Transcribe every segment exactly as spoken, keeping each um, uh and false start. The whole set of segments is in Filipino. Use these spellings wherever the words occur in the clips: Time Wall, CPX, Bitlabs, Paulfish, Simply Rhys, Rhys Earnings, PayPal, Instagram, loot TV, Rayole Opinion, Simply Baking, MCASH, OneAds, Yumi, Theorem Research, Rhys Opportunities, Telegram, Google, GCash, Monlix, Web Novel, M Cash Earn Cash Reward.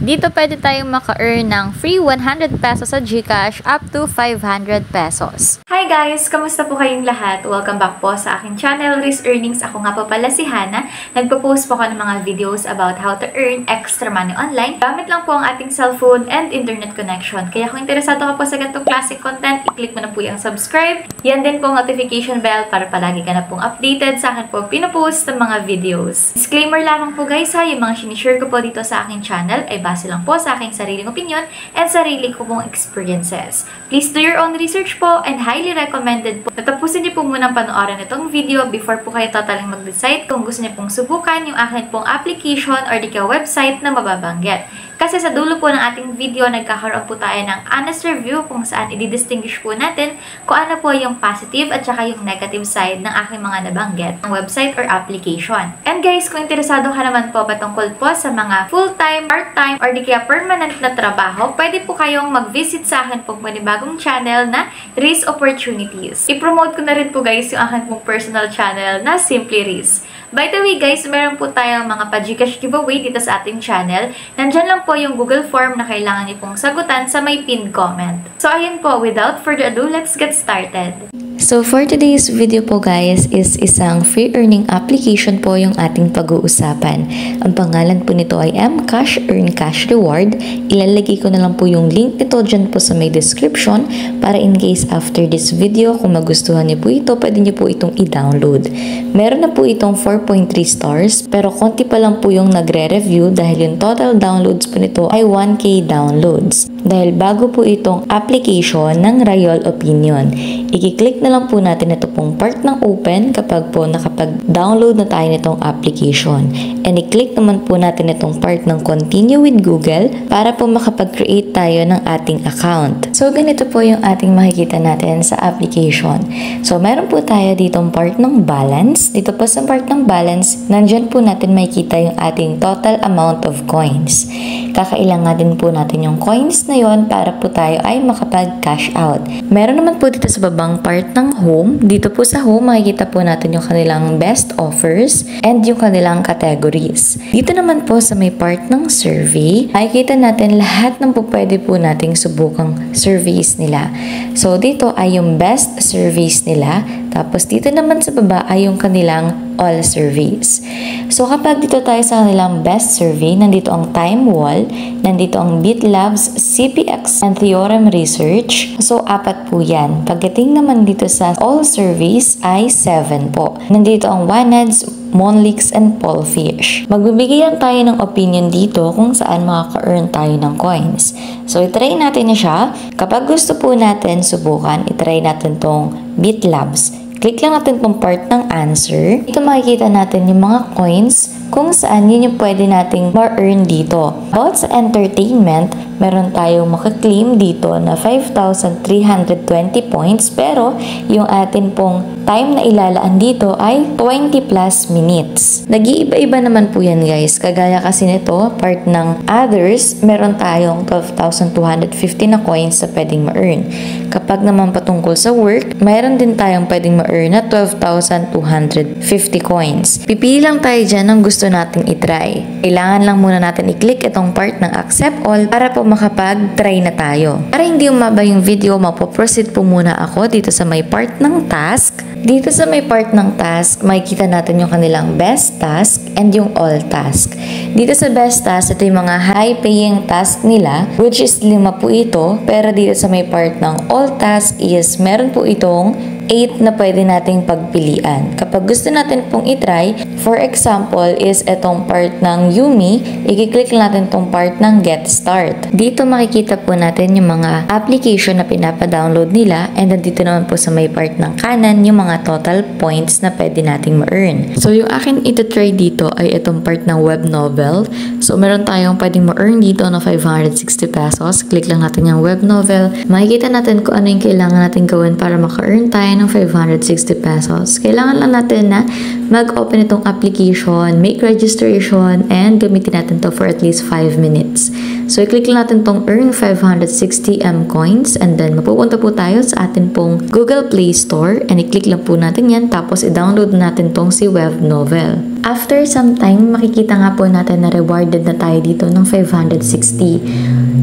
Dito pwede tayong maka-earn ng free one hundred pesos sa GCash up to five hundred pesos. Hi guys! Kamusta po kayong lahat? Welcome back po sa aking channel, Rhys Earnings. Ako nga po pala si Hannah. Nagpo-post po ako ng mga videos about how to earn extra money online. Gamit lang po ang ating cellphone and internet connection. Kaya kung interesado ka po sa ganitong classic content, i-click mo na po yung subscribe. Yan din po ang notification bell para palagi ka na pong updated sa akin po pinopost ng mga videos. Disclaimer lamang po guys ha, yung mga sinishare ko po dito sa aking channel ay base lang po sa aking sariling opinion and sarili ko pong experiences. Please do your own research po and highly recommended po. Natapusin niyo po muna ang panoorin itong video before po kayo totaling mag-decide kung gusto niyo pong subukan yung akin pong application or di kaya website na mababanggit. Kasi sa dulo po ng ating video, nagkakaroon po tayo ng honest review kung saan i-distinguish po natin kung ano po yung positive at saka yung negative side ng aking mga nabanggit ng website or application. And guys, kung interesado ka naman po patungkol po sa mga full-time, part-time, or di kaya permanent na trabaho, pwede po kayong mag-visit sa akin po panibagong channel na Rhys Opportunities. I-promote ko na rin po guys yung aking pong personal channel na Simply Rhys. By the way guys, meron po tayong mga pa-GCash giveaway dito sa ating channel. Nandyan lang po yung Google form na kailangan niyo pong sagutan sa may pinned comment. So ayun po, without further ado, let's get started. So for today's video po guys is isang free earning application po yung ating pag-uusapan. Ang pangalan po nito ay M Cash Earn Cash Reward. Ilalagay ko na lang po yung link nito dyan po sa may description para in case after this video kung magustuhan niyo po ito, pwede niyo po itong i-download. Meron na po itong four point three stars pero konti pa lang po yung nagre-review dahil yung total downloads po nito ay one K downloads. Dahil bago po itong application ng Rayole Opinion. I-click na lang po natin ito pong part ng open kapag po nakapag-download na tayo nitong application. And i-click naman po natin itong part ng continue with Google para po makapag-create tayo ng ating account. So ganito po yung ating makikita natin sa application. So meron po tayo ditong part ng balance. Dito po sa part ng balance, nandyan po natin makikita yung ating total amount of coins. Kakailangan din po natin yung coins na yon para po tayo ay makapag-cash out. Meron naman po dito sa babang part ng home. Dito po sa home, makikita po natin yung kanilang best offers and yung kanilang categories. Dito naman po sa may part ng survey, makikita natin lahat ng po pwede po nating subukang surveys nila. So dito ay yung best surveys nila. Tapos dito naman sa baba ay yung kanilang all surveys. So kapag dito tayo sa kanilang best survey, nandito ang Time Wall, nandito ang Bitlabs, C P X, and Theorem Research. So apat po yan. Pagdating naman dito sa all surveys ay seven po. Nandito ang OneAds, Monlix, and Paulfish. Magbibigay lang tayo ng opinion dito kung saan makaka-earn tayo ng coins. So, itry natin na siya. Kapag gusto po natin subukan, itry natin tong Bitlabs. Click lang natin itong part ng answer. Dito makikita natin yung mga coins kung saan yun yung pwede nating ma-earn dito. About sa entertainment, meron tayong makaklaim dito na five thousand three hundred twenty points pero yung atin pong time na ilalaan dito ay twenty plus minutes. Nag-iiba-iba naman po yan guys. Kagaya kasi nito, part ng others, meron tayong twelve thousand two hundred fifty na coins na pwedeng ma-earn. Kapag naman patungkol sa work, meron din tayong pwedeng ma earn na twelve thousand two hundred fifty coins. Pipili lang tayo dyan ng gusto nating itry. Kailangan lang muna natin i-click itong part ng accept all para po makapag-try na tayo. Para hindi umaba yung video, mapoproceed po muna ako dito sa may part ng task. Dito sa may part ng task, makikita natin yung kanilang best task and yung all task. Dito sa best task, ito yung mga high paying task nila, which is lima po ito, pero dito sa may part ng all task is meron po itong eight na pwede nating pagpilian. Kapag gusto natin pong itry, for example, is itong part ng Yumi, i-click natin itong part ng Get Start. Dito makikita po natin yung mga application na pinapa-download nila and dito naman po sa may part ng kanan yung mga total points na pwede nating ma-earn. So yung akin ititry dito ay itong part ng Web Novel. So meron tayong pwedeng ma-earn dito na five hundred sixty pesos. Click lang natin yung Web Novel. Makikita natin kung ano yung kailangan natin gawin para maka-earn tayo ng five hundred sixty pesos. Kailangan lang natin na mag-open itong application, make registration, and gamitin natin to for at least five minutes. So, i-click lang natin tong earn five hundred sixty M coins and then mapupunta po tayo sa atin pong Google Play Store and i-click lang po natin yan tapos i-download natin tong si Web Novel. After some time, makikita nga po natin na rewarded na tayo dito ng five hundred sixty.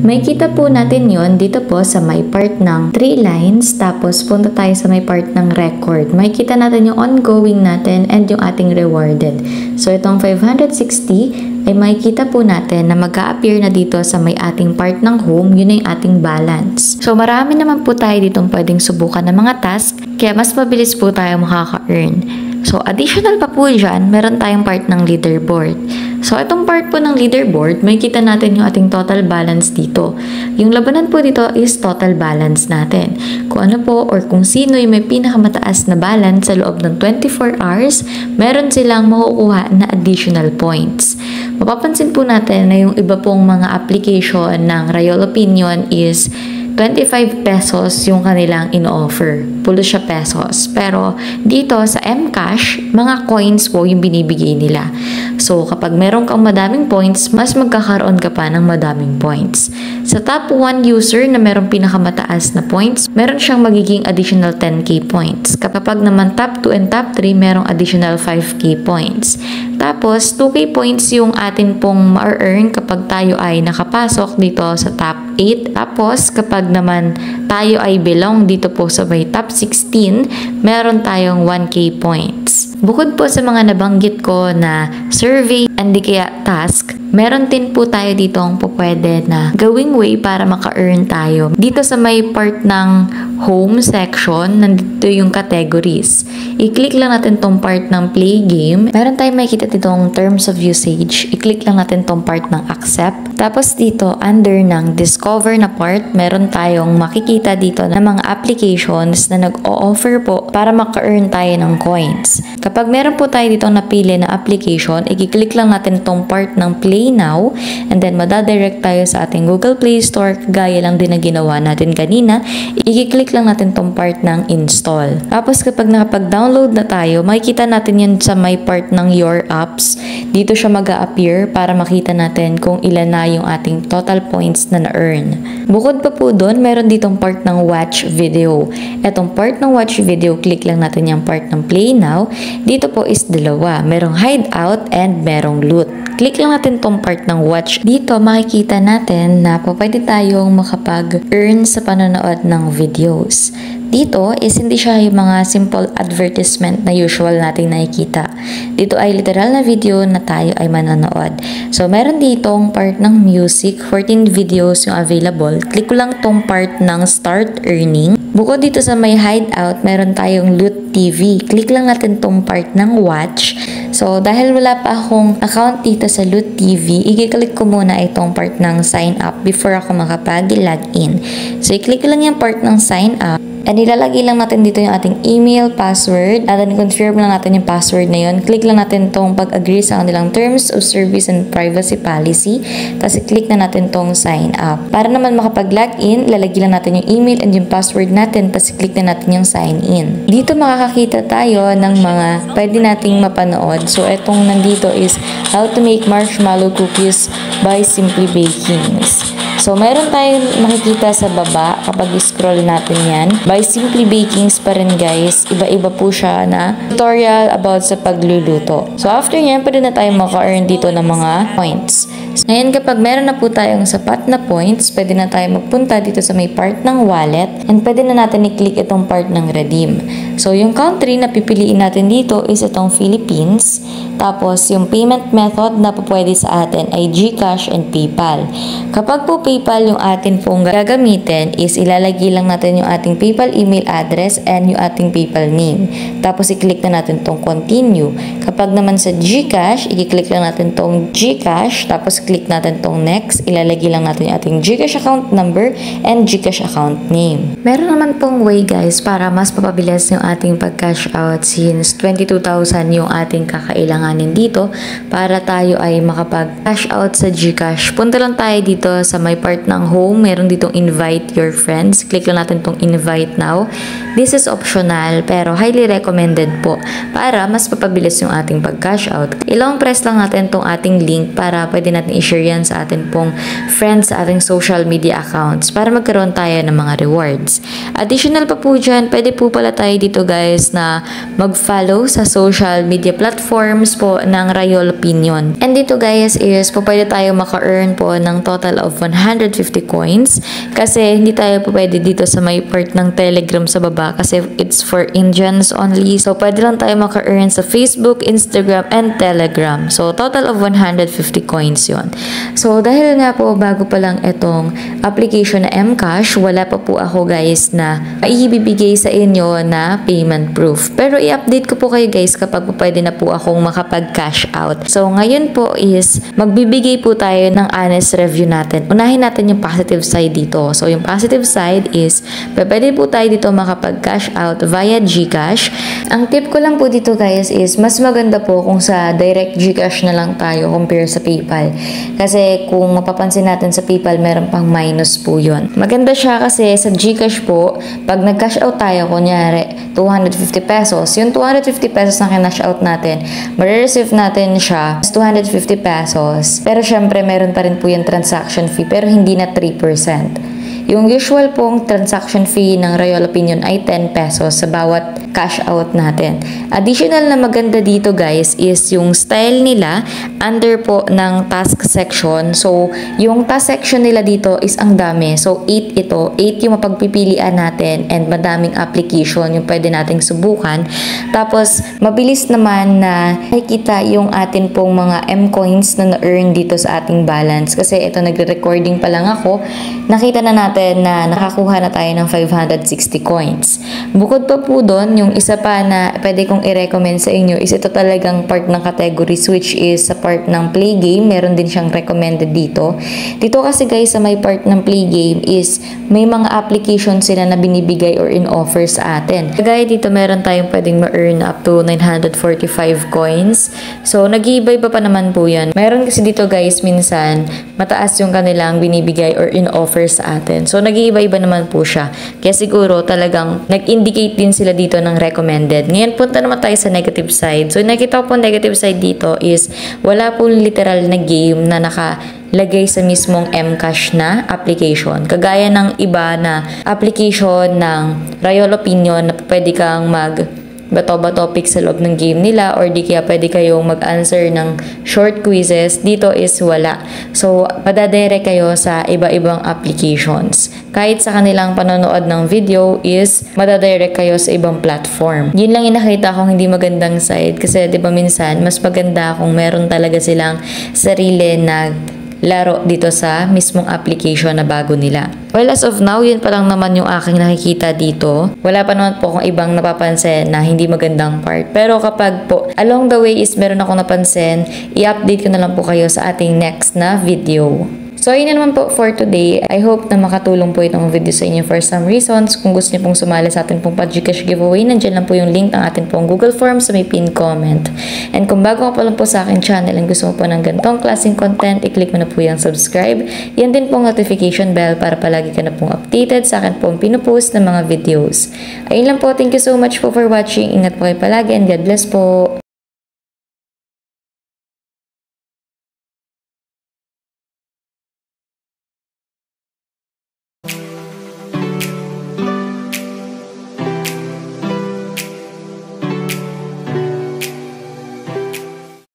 May kita po natin yon dito po sa may part ng three lines, tapos punta tayo sa may part ng record. May kita natin yung ongoing natin and yung ating rewarded. So itong five hundred sixty ay makikita po natin na mag-a-appear na dito sa may ating part ng home, yun ay ating balance. So marami naman po tayo ditong pwedeng subukan ng mga task, kaya mas mabilis po tayo makaka-earn. So, additional pa po dyan, meron tayong part ng leaderboard. So, itong part po ng leaderboard, may kita natin yung ating total balance dito. Yung labanan po dito is total balance natin. Kung ano po or kung sino yung may pinakamataas na balance sa loob ng twenty-four hours, meron silang makukuha na additional points. Mapapansin po natin na yung iba pong mga application ng Rayole Opinion is twenty-five pesos yung kanilang in-offer. Pulo siya pesos. Pero dito sa M Cash, mga coins po yung binibigay nila. So kapag meron kang madaming points, mas magkakaroon ka pa ng madaming points. Sa top one user na merong pinakamataas na points, meron siyang magiging additional ten K points. Kapag naman top two and top three, merong additional five K points. Tapos, two K points yung atin pong ma-earn kapag tayo ay nakapasok dito sa top eight. Tapos, kapag naman tayo ay belong dito po sa may top sixteen, meron tayong one K points. Bukod po sa mga nabanggit ko na survey and di kaya task, meron din po tayo dito ang pupwede na gawing way para maka-earn tayo. Dito sa may part ng home section, nandito yung categories. I-click lang natin tong part ng play game. Meron tayong makikita ditong terms of usage. I-click lang natin tong part ng accept. Tapos dito, under ng discover na part, meron tayong makikita dito ng mga applications na nag-o-offer po para maka-earn tayo ng coins. Kapag meron po tayo dito napili na application, i-click lang natin tong part ng play now, and then madadirect tayo sa ating Google Play Store gaya lang din na ginawa natin kanina. I-click lang natin tong part ng install. Tapos kapag nakapag-download na tayo, makikita natin yun sa may part ng your apps. Dito siya mag-a-appear para makita natin kung ilan na yung ating total points na na-earn. Bukod pa po doon, meron ditong part ng watch video. Etong part ng watch video, click lang natin yung part ng play now. Dito po is dalawa. Merong hideout and merong loot. Click lang natin tong part ng watch. Dito, makikita natin na pwede tayong makapag-earn sa panonood ng videos. Dito is hindi siya yung mga simple advertisement na usual nating nakikita. Dito ay literal na video na tayo ay manonood. So, meron ditong part ng music, fourteen videos yung available. Click ko lang tong part ng start earning. Bukod dito sa may hideout, meron tayong loot T V. Click lang natin tong part ng watch. So, dahil wala pa akong account dito sa Loot T V, i-click ko muna itong part ng sign up before ako makapag-login. So, i-click lang yung part ng sign up. And ilalagay lang natin dito yung ating email, password. And then, confirm lang natin yung password na yun. Click lang natin tong pag-agree sa kanilang terms of service and privacy policy. Tapos, i-click na natin tong sign up. Para naman makapag-login, lalagay lang natin yung email and yung password natin. Tapos, i-click na natin yung sign in. Dito makakakita tayo ng mga pwede nating mapanood. So, etong nandito is how to make marshmallow cookies by Simply Baking. So, meron tayong makikita sa baba kapag scroll natin yan. By Simply Baking pa rin, guys. Iba-iba po siya na tutorial about sa pagluluto. So, after yan, pwede na tayo maka-earn dito ng mga points. So, ngayon, kapag meron na po tayong sapat na points, pwede na tayo magpunta dito sa may part ng wallet and pwede na natin i-click itong part ng redeem. So, yung country na pipiliin natin dito is itong Philippines. Tapos, yung payment method na po pwede sa atin ay GCash and PayPal. Kapag po PayPal yung atin pong gagamitin is ilalagay lang natin yung ating PayPal email address and yung ating PayPal name. Tapos i-click na natin tong continue. Kapag naman sa GCash, i-click lang natin tong GCash, tapos click natin tong next. Ilalagay lang natin yung ating GCash account number and GCash account name. Meron naman pong way, guys, para mas mapabilis yung ating pag-cash out since twenty-two thousand yung ating kakailanganin dito para tayo ay makapag-cash out sa GCash. Punta lang tayo dito sa may part ng home, meron ditong invite your friends. Click lang natin tong invite now. This is optional pero highly recommended po para mas papabilis yung ating pag-cash out. Ilong press lang natin tong ating link para pwede natin i-share yan sa atin pong friends sa ating social media accounts para magkaroon tayo ng mga rewards. Additional pa po dyan, pwede po pala tayo dito guys na mag-follow sa social media platforms po ng Rayole Opinion. And dito guys is po pwede tayo maka-earn po ng total of one hundred fifty coins kasi hindi tayo po pwede dito sa may part ng Telegram sa baba kasi it's for Indians only. So pwede lang tayo maka-earn sa Facebook, Instagram, and Telegram. So, total of one hundred fifty coins yon. So, dahil nga po, bago pa lang itong application na M Cash, wala pa po ako guys na maibibigay sa inyo na payment proof. Pero, i-update ko po kayo guys kapag po pwede na po akong makapag-cash out. So, ngayon po is, magbibigay po tayo ng honest review natin. Unahin natin yung positive side dito. So, yung positive side is, pwede po tayo dito makapag-cash out via GCash. Ang tip ko lang po dito guys is, mas maganda po kung sa direct GCash na lang tayo compare sa PayPal. Kasi kung mapapansin natin sa PayPal, meron pang minus po yun. Maganda siya kasi sa GCash po, pag nag-cash out tayo, kunyari two hundred fifty pesos, yung two hundred fifty pesos na kinash out natin, marireceive natin siya as two hundred fifty pesos. Pero syempre, meron pa rin po yung transaction fee, pero hindi na three percent. Yung usual pong transaction fee ng Rayole Opinion ay ten pesos sa bawat cash out natin. Additional na maganda dito guys is yung style nila under po ng task section. So, yung task section nila dito is ang dami. So, eight ito. eight yung mapagpipilian natin and madaming application yung pwede nating subukan. Tapos, mabilis naman na nakikita yung atin pong mga M-coins na na-earn dito sa ating balance. Kasi ito, nagre-recording pa lang ako. Nakita na natin na nakakuha na tayo ng five hundred sixty coins. Bukod pa po doon, yung isa pa na pwede kong i-recommend sa inyo is ito talagang part ng categories which is sa part ng play game. Meron din siyang recommended dito. Dito kasi guys sa may part ng play game is may mga application sila na binibigay or in-offer sa atin. Kagaya dito meron tayong pwedeng ma-earn up to nine hundred forty-five coins. So nag-iiba pa pa naman po yan. Meron kasi dito guys minsan mataas yung kanilang binibigay or in-offer sa atin. So, nag-iiba-iba naman po siya. Kaya siguro talagang nag-indicate din sila dito ng recommended. Ngayon, punta naman tayo sa negative side. So, nakita ko po negative side dito is wala po literal na game na naka lagay sa mismong M-Cash na application. Kagaya ng iba na application ng Rayole Opinion na pwede kang mag bato-ba topic sa loob ng game nila or di kaya pwede kayong mag-answer ng short quizzes. Dito is wala. So, padadirect kayo sa iba-ibang applications. Kahit sa kanilang panonood ng video is madadirect kayo sa ibang platform. Yun lang inakita kong hindi magandang side kasi di ba minsan mas maganda kung meron talaga silang sarili na laro dito sa mismong application na bago nila. Well, as of now, yun pa lang naman yung aking nakikita dito. Wala pa naman po akong ibang napapansin na hindi magandang part. Pero kapag po along the way is meron akong napansin, i-update ko na lang po kayo sa ating next na video. So, yun na naman po for today. I hope na makatulong po itong video sa inyo for some reasons. Kung gusto niyo pong sumali sa atin pong GCash giveaway, nandiyan lang po yung link ng atin pong Google Form sa may pin comment. And kung bago ka pa lang po sa akin channel and gusto mo po ng ganitong klaseng content, i-click mo na po yung subscribe. Yan din pong notification bell para palagi ka na pong updated sa akin pong pinupost ng mga videos. Ayun lang po. Thank you so much po for watching. Ingat po kayo palagi and God bless po.